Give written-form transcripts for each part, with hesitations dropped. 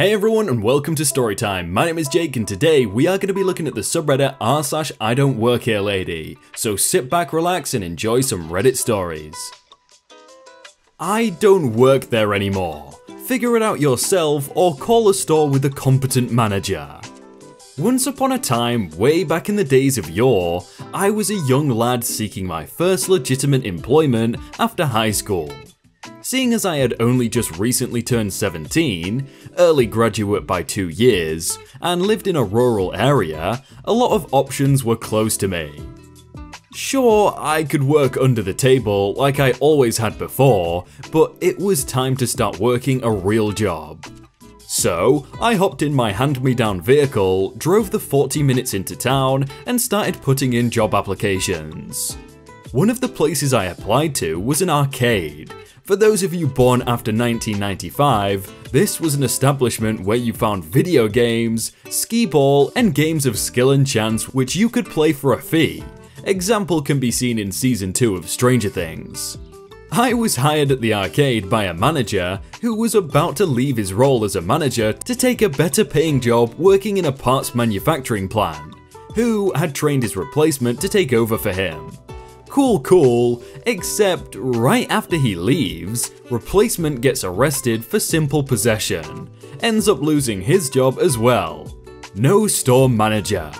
Hey everyone and welcome to Storytime. My name is Jake and today we are going to be looking at the subreddit r/idontworkherelady. So sit back, relax and enjoy some Reddit stories. I don't work there anymore. Figure it out yourself or call a store with a competent manager. Once upon a time, way back in the days of yore, I was a young lad seeking my first legitimate employment after high school. Seeing as I had only just recently turned 17, early graduate by 2 years, and lived in a rural area, a lot of options were close to me. Sure, I could work under the table like I always had before, but it was time to start working a real job. So, I hopped in my hand-me-down vehicle, drove the 40 minutes into town, and started putting in job applications. One of the places I applied to was an arcade. For those of you born after 1995, this was an establishment where you found video games, skee-ball, and games of skill and chance which you could play for a fee. Example can be seen in Season 2 of Stranger Things. I was hired at the arcade by a manager who was about to leave his role as a manager to take a better paying job working in a parts manufacturing plant, who had trained his replacement to take over for him. Cool, except right after he leaves, replacement gets arrested for simple possession, ends up losing his job as well. No store manager.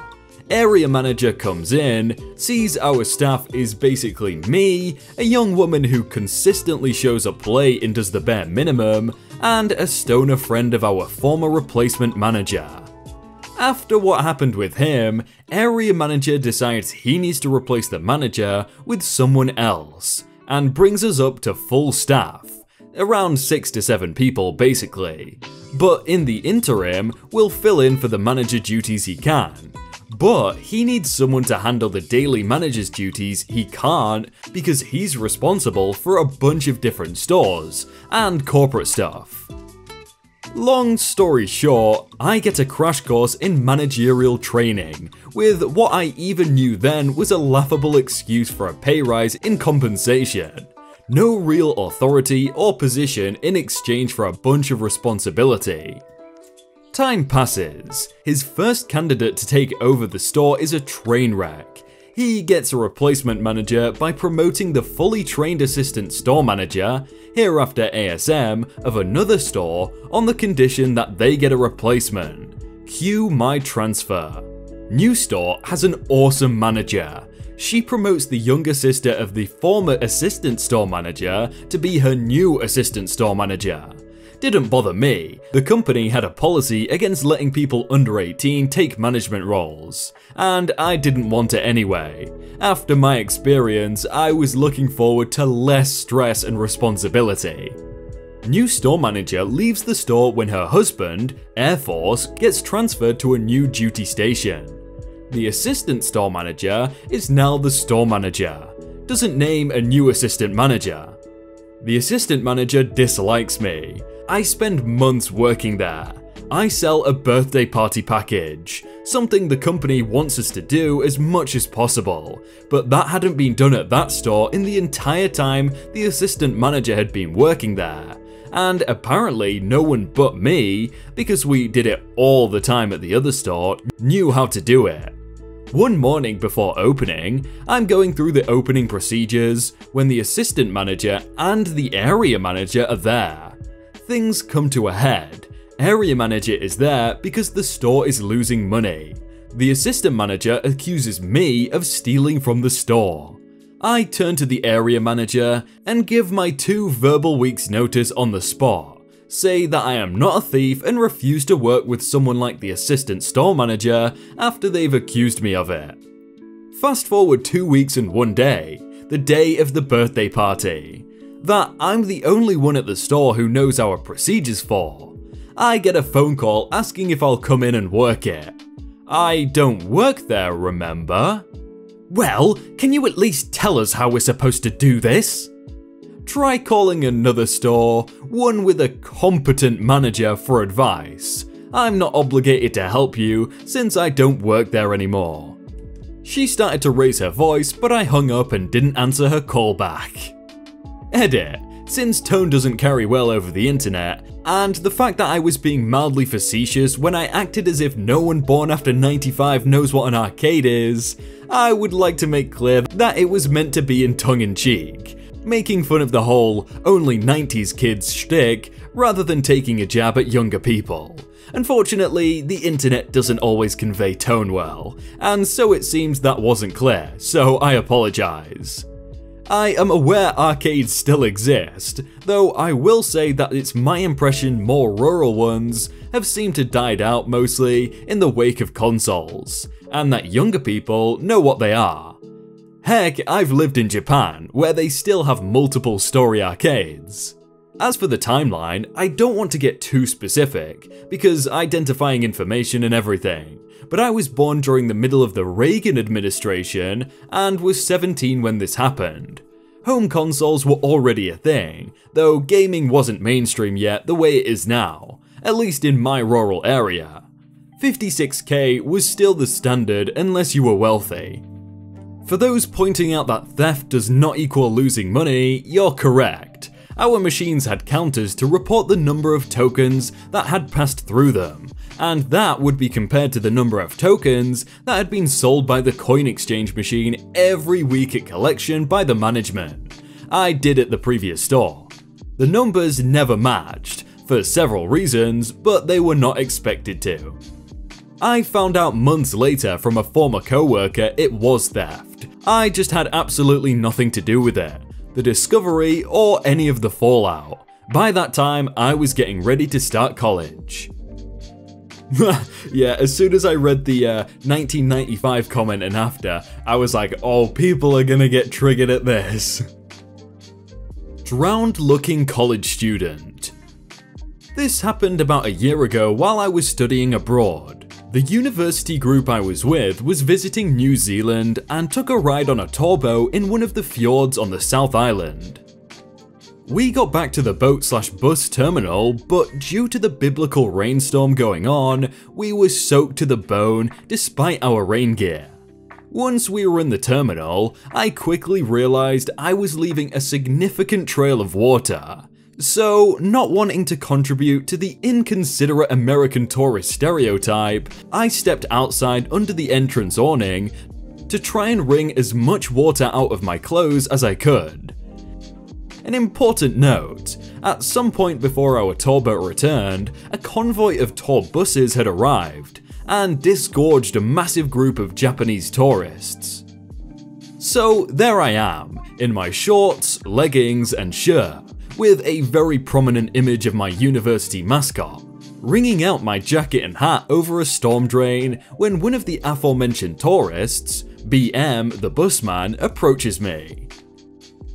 Area manager comes in, sees our staff is basically me, a young woman who consistently shows up late and does the bare minimum, and a stoner friend of our former replacement manager. After what happened with him, area manager decides he needs to replace the manager with someone else, and brings us up to full staff, around 6 to 7 people basically. But in the interim, we'll fill in for the manager duties he can. But he needs someone to handle the daily manager's duties he can't, because he's responsible for a bunch of different stores and corporate stuff. Long story short, I get a crash course in managerial training, with what I even knew then was a laughable excuse for a pay rise in compensation. No real authority or position in exchange for a bunch of responsibility. Time passes. His first candidate to take over the store is a train wreck. He gets a replacement manager by promoting the fully trained assistant store manager, hereafter ASM, of another store on the condition that they get a replacement. Cue my transfer. New store has an awesome manager. She promotes the younger sister of the former assistant store manager to be her new assistant store manager. Didn't bother me. The company had a policy against letting people under 18 take management roles, and I didn't want it anyway. After my experience, I was looking forward to less stress and responsibility. New store manager leaves the store when her husband, Air Force, gets transferred to a new duty station. The assistant store manager is now the store manager. Doesn't name a new assistant manager. The assistant manager dislikes me. I spend months working there. I sell a birthday party package, something the company wants us to do as much as possible, but that hadn't been done at that store in the entire time the assistant manager had been working there, and apparently no one but me, because we did it all the time at the other store, knew how to do it. One morning before opening, I'm going through the opening procedures when the assistant manager and the area manager are there. Things come to a head. Area manager is there because the store is losing money. The assistant manager accuses me of stealing from the store. I turn to the area manager and give my 2 verbal weeks' notice on the spot, say that I am not a thief and refuse to work with someone like the assistant store manager after they've accused me of it. Fast forward 2 weeks and 1 day, the day of the birthday party, that I'm the only one at the store who knows our procedures for. I get a phone call asking if I'll come in and work it. I don't work there, remember? Well, can you at least tell us how we're supposed to do this? Try calling another store, one with a competent manager, for advice. I'm not obligated to help you since I don't work there anymore. She started to raise her voice, but I hung up and didn't answer her call back. Edit. since tone doesn't carry well over the internet, and the fact that I was being mildly facetious when I acted as if no one born after 95 knows what an arcade is, I would like to make clear that it was meant to be in tongue-in-cheek, making fun of the whole only 90s kids shtick rather than taking a jab at younger people. Unfortunately, the internet doesn't always convey tone well, and so it seems that wasn't clear, so I apologize. I am aware arcades still exist, though I will say that it's my impression more rural ones have seemed to died out mostly in the wake of consoles, and that younger people know what they are. Heck, I've lived in Japan, where they still have multiple story arcades. As for the timeline, I don't want to get too specific, because identifying information and everything, but I was born during the middle of the Reagan administration and was 17 when this happened. Home consoles were already a thing, though gaming wasn't mainstream yet the way it is now, at least in my rural area. 56K was still the standard unless you were wealthy. For those pointing out that theft does not equal losing money, you're correct. Our machines had counters to report the number of tokens that had passed through them, and that would be compared to the number of tokens that had been sold by the coin exchange machine every week at collection by the management. I did at the previous store. The numbers never matched, for several reasons, but they were not expected to. I found out months later from a former co-worker it was theft. I just had absolutely nothing to do with it, the discovery, or any of the fallout. By that time, I was getting ready to start college. Yeah, as soon as I read the 1995 comment and after, I was like, oh, people are gonna get triggered at this. Drowned-looking college student. This happened about a year ago while I was studying abroad. The university group I was with was visiting New Zealand and took a ride on a tall in one of the fjords on the South Island. We got back to the boat/bus terminal, but due to the biblical rainstorm going on, we were soaked to the bone despite our rain gear. Once we were in the terminal, I quickly realized I was leaving a significant trail of water. So, not wanting to contribute to the inconsiderate American tourist stereotype, I stepped outside under the entrance awning to try and wring as much water out of my clothes as I could. An important note, at some point before our tour boat returned, a convoy of tour buses had arrived and disgorged a massive group of Japanese tourists. So there I am, in my shorts, leggings, and shirt, with a very prominent image of my university mascot, wringing out my jacket and hat over a storm drain when one of the aforementioned tourists, BM, the busman, approaches me.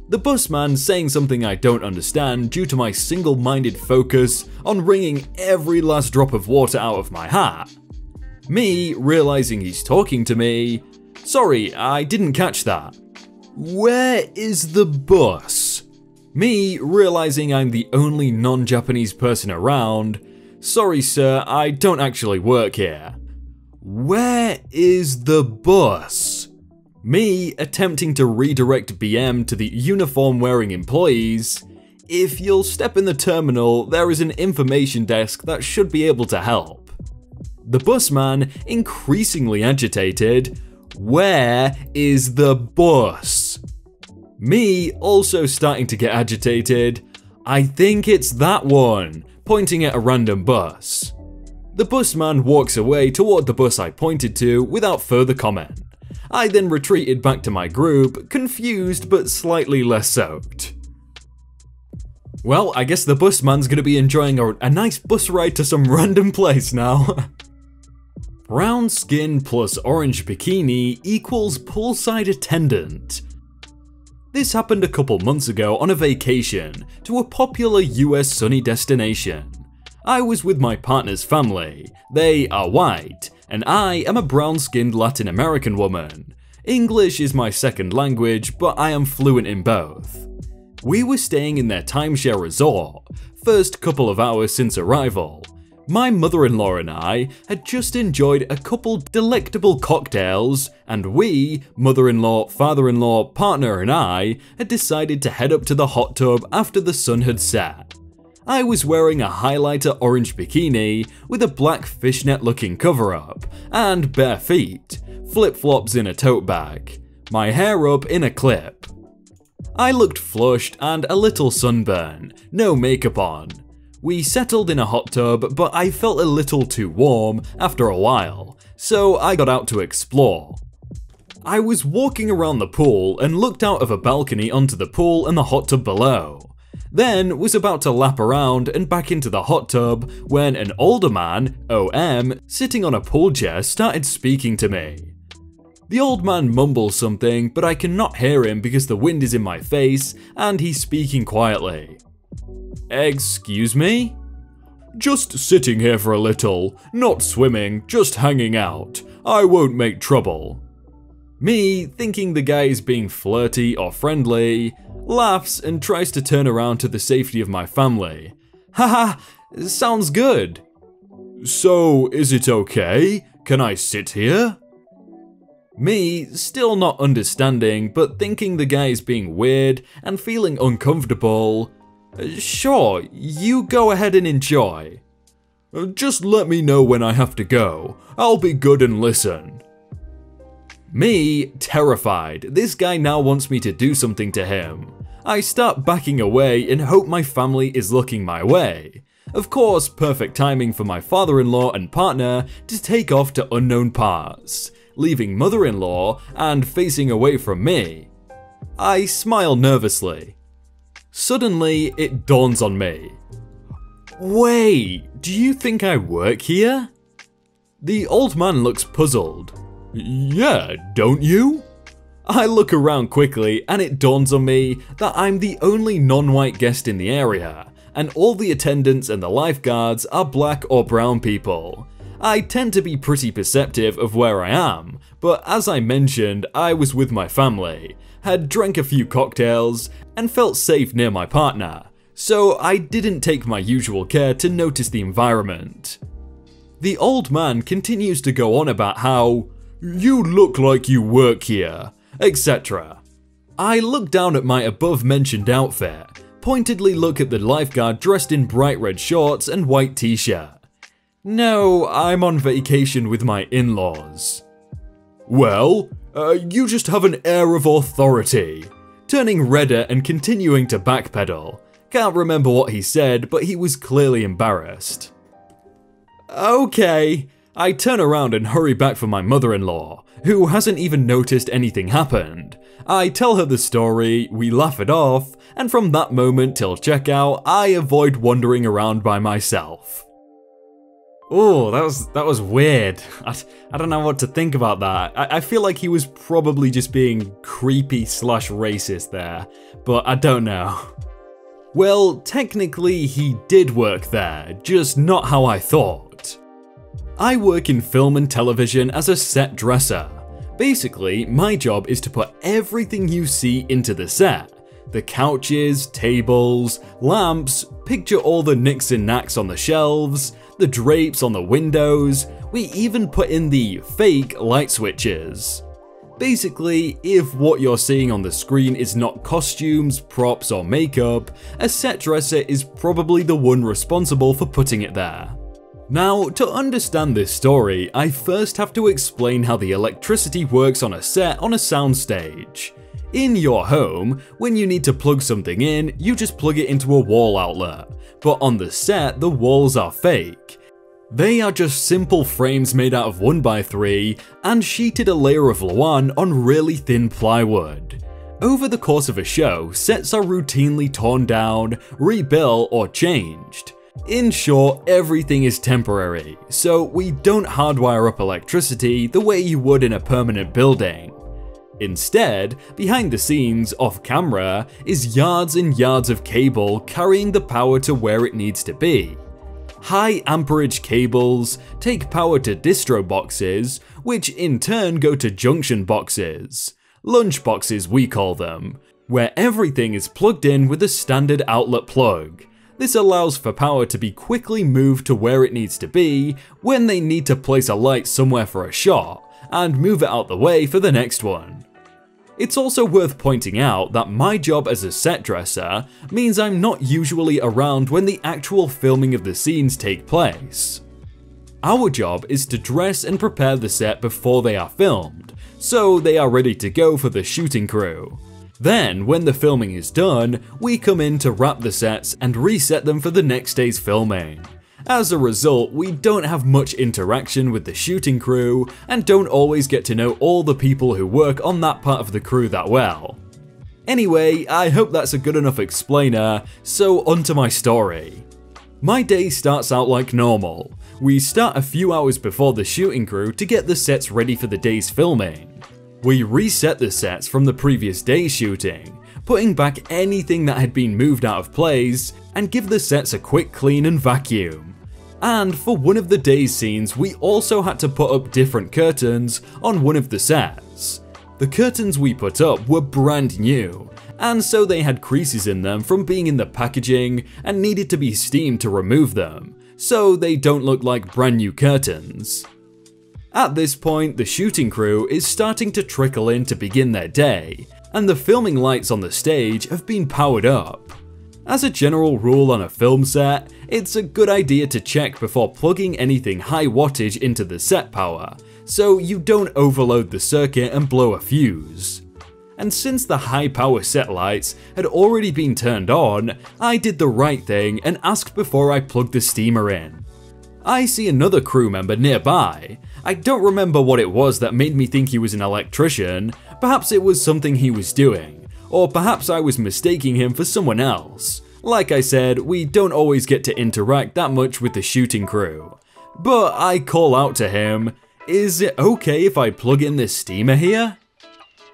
The busman, saying something I don't understand due to my single-minded focus on wringing every last drop of water out of my hat. Me, realizing he's talking to me, sorry, I didn't catch that. Where is the bus? Me, realizing I'm the only non-Japanese person around, sorry sir, I don't actually work here. Where is the bus? Me, attempting to redirect BM to the uniform-wearing employees, if you'll step in the terminal, there is an information desk that should be able to help. The busman, increasingly agitated, where is the bus? Me, also starting to get agitated, I think it's that one, pointing at a random bus. The busman walks away toward the bus I pointed to without further comment. I then retreated back to my group, confused but slightly less soaked. Well, I guess the busman's gonna be enjoying a nice bus ride to some random place now. Brown skin plus orange bikini equals poolside attendant. This happened a couple months ago on a vacation to a popular US sunny destination. I was with my partner's family, they are white, and I am a brown-skinned Latin American woman. English is my second language, but I am fluent in both. We were staying in their timeshare resort, first couple of hours since arrival. My mother-in-law and I had just enjoyed a couple delectable cocktails, and we, mother-in-law, father-in-law, partner and I, had decided to head up to the hot tub after the sun had set. I was wearing a highlighter orange bikini with a black fishnet looking cover-up, and bare feet, flip-flops in a tote bag, my hair up in a clip. I looked flushed and a little sunburned, no makeup on. We settled in a hot tub, but I felt a little too warm after a while, so I got out to explore. I was walking around the pool and looked out of a balcony onto the pool and the hot tub below. Then was about to lap around and back into the hot tub when an older man, OM, sitting on a pool chair started speaking to me. The old man mumbles something, but I cannot hear him because the wind is in my face and he's speaking quietly. Excuse me? Just sitting here for a little, not swimming, just hanging out. I won't make trouble. Me, thinking the guy is being flirty or friendly, laughs and tries to turn around to the safety of my family. Haha, sounds good. So, is it okay? Can I sit here? Me, still not understanding, but thinking the guy is being weird and feeling uncomfortable. Sure, you go ahead and enjoy. Just let me know when I have to go. I'll be good and listen. Me, terrified. This guy now wants me to do something to him. I start backing away and hope my family is looking my way. Of course, perfect timing for my father-in-law and partner to take off to unknown parts, leaving mother-in-law and facing away from me. I smile nervously. Suddenly, it dawns on me. Wait, do you think I work here? The old man looks puzzled. Yeah, don't you? I look around quickly and it dawns on me that I'm the only non-white guest in the area, and all the attendants and the lifeguards are black or brown people. I tend to be pretty perceptive of where I am, but as I mentioned, I was with my family, had drank a few cocktails, and felt safe near my partner, so I didn't take my usual care to notice the environment. The old man continues to go on about how, you look like you work here, etc. I look down at my above-mentioned outfit, pointedly look at the lifeguard dressed in bright red shorts and white t-shirt. No, I'm on vacation with my in-laws. Well, you just have an air of authority. Turning redder and continuing to backpedal. Can't remember what he said, but he was clearly embarrassed. Okay, I turn around and hurry back for my mother-in-law, who hasn't even noticed anything happened. I tell her the story, we laugh it off, and from that moment till checkout, I avoid wandering around by myself. Oh, that was weird. I don't know what to think about that. I feel like he was probably just being creepy/racist there, but I don't know. Well, technically he did work there, just not how I thought. I work in film and television as a set dresser. Basically, my job is to put everything you see into the set. The couches, tables, lamps, picture all the nicks and knacks on the shelves, the drapes on the windows, we even put in the fake light switches. Basically, if what you're seeing on the screen is not costumes, props, or makeup, a set dresser is probably the one responsible for putting it there. Now, to understand this story, I first have to explain how the electricity works on a set on a soundstage. In your home, when you need to plug something in, you just plug it into a wall outlet. But on the set, the walls are fake. They are just simple frames made out of 1x3 and sheeted a layer of Luan on really thin plywood. Over the course of a show, sets are routinely torn down, rebuilt, or changed. In short, everything is temporary, so we don't hardwire up electricity the way you would in a permanent building. Instead, behind the scenes, off camera, is yards and yards of cable carrying the power to where it needs to be. High amperage cables take power to distro boxes, which in turn go to junction boxes, lunch boxes we call them, where everything is plugged in with a standard outlet plug. This allows for power to be quickly moved to where it needs to be when they need to place a light somewhere for a shot, and move it out the way for the next one. It's also worth pointing out that my job as a set dresser means I'm not usually around when the actual filming of the scenes take place. Our job is to dress and prepare the set before they are filmed, so they are ready to go for the shooting crew. Then, when the filming is done, we come in to wrap the sets and reset them for the next day's filming. As a result, we don't have much interaction with the shooting crew and don't always get to know all the people who work on that part of the crew that well. Anyway, I hope that's a good enough explainer, so onto my story. My day starts out like normal. We start a few hours before the shooting crew to get the sets ready for the day's filming. We reset the sets from the previous day's shooting, putting back anything that had been moved out of place, and give the sets a quick clean and vacuum. And for one of the day's scenes, we also had to put up different curtains on one of the sets. The curtains we put up were brand new, and so they had creases in them from being in the packaging and needed to be steamed to remove them, so they don't look like brand new curtains. At this point, the shooting crew is starting to trickle in to begin their day, and the filming lights on the stage have been powered up. As a general rule on a film set, it's a good idea to check before plugging anything high wattage into the set power, so you don't overload the circuit and blow a fuse. And since the high power set lights had already been turned on, I did the right thing and asked before I plugged the steamer in. I see another crew member nearby. I don't remember what it was that made me think he was an electrician. Perhaps it was something he was doing, or perhaps I was mistaking him for someone else. Like I said, we don't always get to interact that much with the shooting crew. But I call out to him, "Is it okay if I plug in this steamer here?"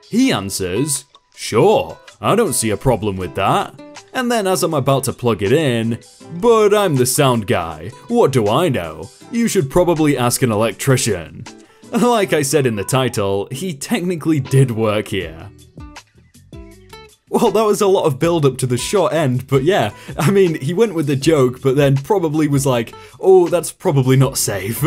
He answers, "Sure, I don't see a problem with that." And then as I'm about to plug it in, "But I'm the sound guy, what do I know? You should probably ask an electrician." Like I said in the title, he technically did work here. Well, that was a lot of build up to the short end, but yeah, I mean, he went with the joke, but then probably was like, "Oh, that's probably not safe."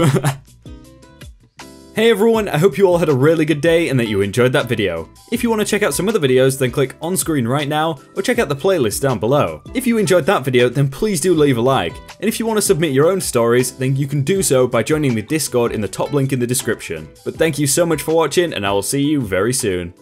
Hey everyone, I hope you all had a really good day and that you enjoyed that video. If you want to check out some other videos, then click on screen right now or check out the playlist down below. If you enjoyed that video, then please do leave a like. And if you want to submit your own stories, then you can do so by joining the Discord in the top link in the description. But thank you so much for watching, and I will see you very soon.